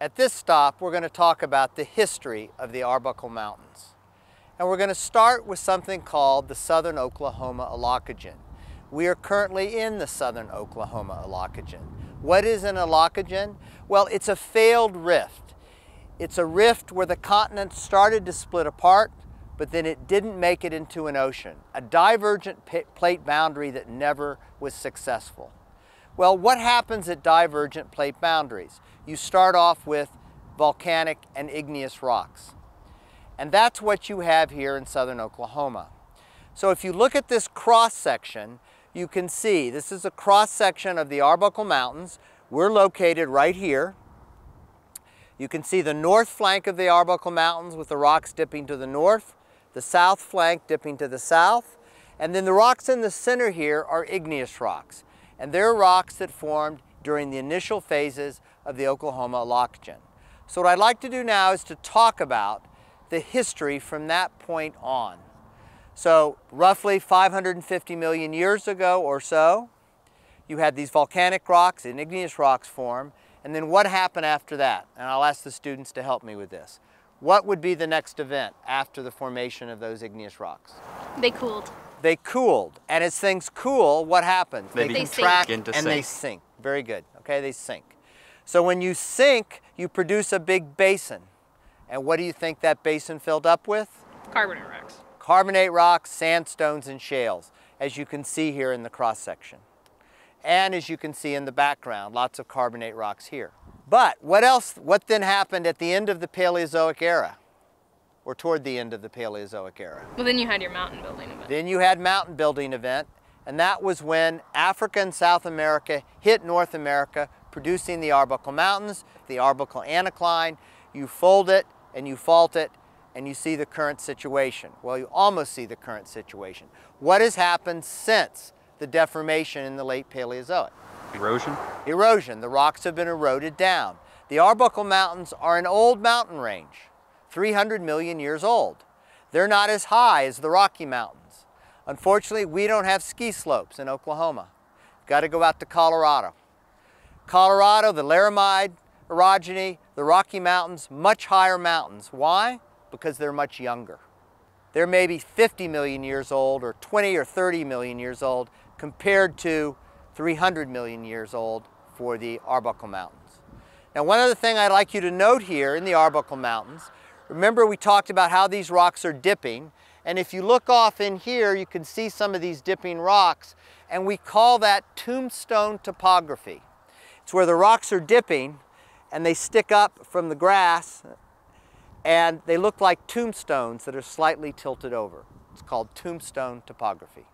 At this stop, we're going to talk about the history of the Arbuckle Mountains. And we're going to start with something called the Southern Oklahoma Aulacogen. We are currently in the Southern Oklahoma Aulacogen. What is an Aulacogen? Well, it's a failed rift. It's a rift where the continent started to split apart, but then it didn't make it into an ocean, a divergent plate boundary that never was successful. Well, what happens at divergent plate boundaries? You start off with volcanic and igneous rocks. And that's what you have here in southern Oklahoma. So if you look at this cross-section, you can see this is a cross-section of the Arbuckle Mountains. We're located right here. You can see the north flank of the Arbuckle Mountains with the rocks dipping to the north, the south flank dipping to the south, and then the rocks in the center here are igneous rocks. And they're rocks that formed during the initial phases of the Oklahoma Aulacogen. So what I'd like to do now is to talk about the history from that point on. So roughly 550 million years ago or so, you had these volcanic rocks and igneous rocks form, and then what happened after that? And I'll ask the students to help me with this. What would be the next event after the formation of those igneous rocks? They cooled. They cooled, and as things cool, what happens? They contract and they sink. Very good, okay, they sink. So when you sink, you produce a big basin. And what do you think that basin filled up with? Carbonate rocks. Carbonate rocks, sandstones, and shales, as you can see here in the cross-section. And as you can see in the background, lots of carbonate rocks here. But what else, what then happened at the end of the Paleozoic era? Or toward the end of the Paleozoic era. Well, then you had your mountain building event. Then you had mountain building event, and that was when Africa and South America hit North America, producing the Arbuckle Mountains, the Arbuckle Anticline. You fold it, and you fault it, and you see the current situation. Well, you almost see the current situation. What has happened since the deformation in the late Paleozoic? Erosion. Erosion. The rocks have been eroded down. The Arbuckle Mountains are an old mountain range. 300 million years old. They're not as high as the Rocky Mountains. Unfortunately, we don't have ski slopes in Oklahoma. Got to go out to Colorado. Colorado, the Laramide Orogeny, the Rocky Mountains, much higher mountains. Why? Because they're much younger. They're maybe 50 million years old or 20 or 30 million years old compared to 300 million years old for the Arbuckle Mountains. Now, one other thing I'd like you to note here in the Arbuckle Mountains, remember we talked about how these rocks are dipping, and if you look off in here, you can see some of these dipping rocks, and we call that tombstone topography. It's where the rocks are dipping, and they stick up from the grass, and they look like tombstones that are slightly tilted over. It's called tombstone topography.